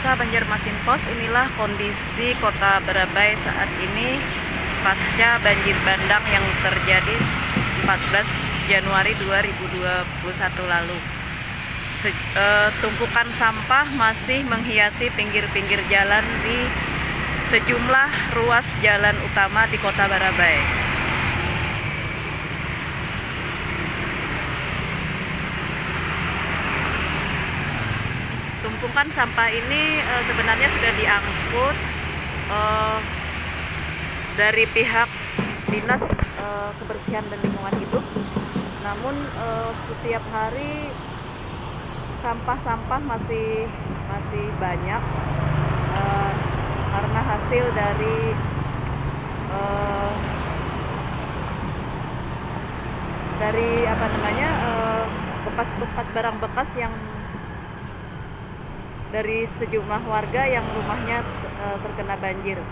Pemirsa Banjarmasin Post, inilah kondisi kota Barabai saat ini pasca banjir bandang yang terjadi 14 Januari 2021 lalu. Tumpukan sampah masih menghiasi pinggir-pinggir jalan di sejumlah ruas jalan utama di kota Barabai. Tumpukan sampah ini sebenarnya sudah diangkut dari pihak dinas kebersihan dan lingkungan hidup. Namun setiap hari sampah-sampah masih banyak karena hasil dari bekas-bekas barang bekas yang dari sejumlah warga yang rumahnya terkena banjir.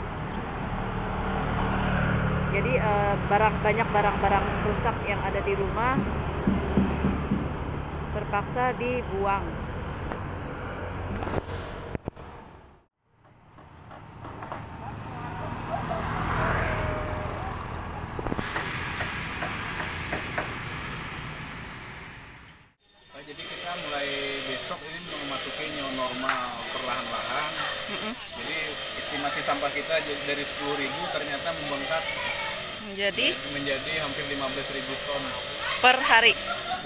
Jadi banyak barang-barang rusak yang ada di rumah terpaksa dibuang. Jadi kita mulai besok ini memasuki new normal perlahan-lahan. Jadi estimasi sampah kita dari 10.000 ternyata membengkak menjadi hampir 15.000 ton per hari.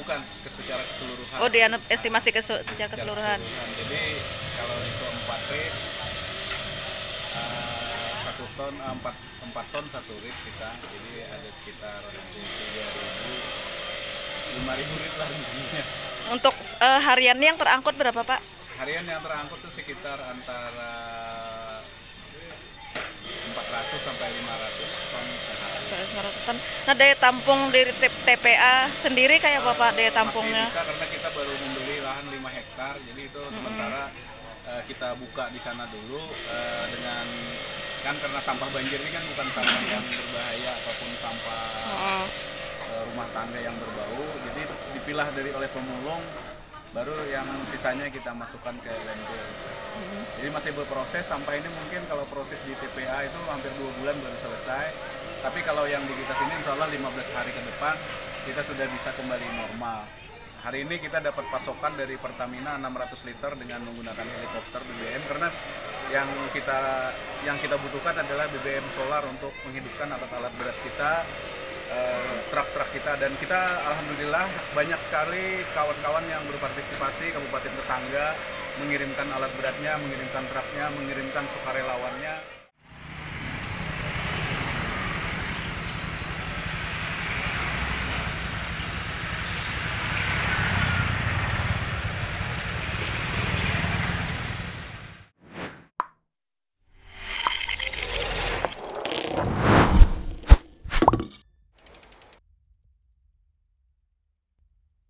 Bukan secara keseluruhan. Oh, dia estimasi secara keseluruhan. Jadi kalau itu 4 rit 1 ton 4 ton 1 rit kita. Jadi ada sekitar 5.000 rit lah intinya. Untuk hariannya yang terangkut berapa, Pak? Harian yang terangkut itu sekitar antara 400 sampai 500 ton sehari. 500 ton. Nah, daya tampung dari TPA sendiri kayak Bapak daya tampungnya? Masih bisa, karena kita baru membeli lahan 5 hektar, jadi itu sementara kita buka di sana dulu dengan karena sampah banjir ini kan bukan sampah yang berbahaya ataupun sampah rumah tangga yang berbau, jadi dipilah oleh pemulung, baru yang sisanya kita masukkan ke landfill. Jadi masih berproses, sampah ini mungkin kalau proses di TPA itu hampir 2 bulan baru selesai, tapi kalau yang di kita sini insya Allah 15 hari ke depan kita sudah bisa kembali normal. Hari ini kita dapat pasokan dari Pertamina 600 liter dengan menggunakan helikopter BBM, karena yang kita butuhkan adalah BBM solar untuk menghidupkan alat-alat berat kita, truk-truk kita, dan kita alhamdulillah banyak sekali kawan-kawan yang berpartisipasi, kabupaten tetangga mengirimkan alat beratnya, mengirimkan truknya, mengirimkan sukarelawannya.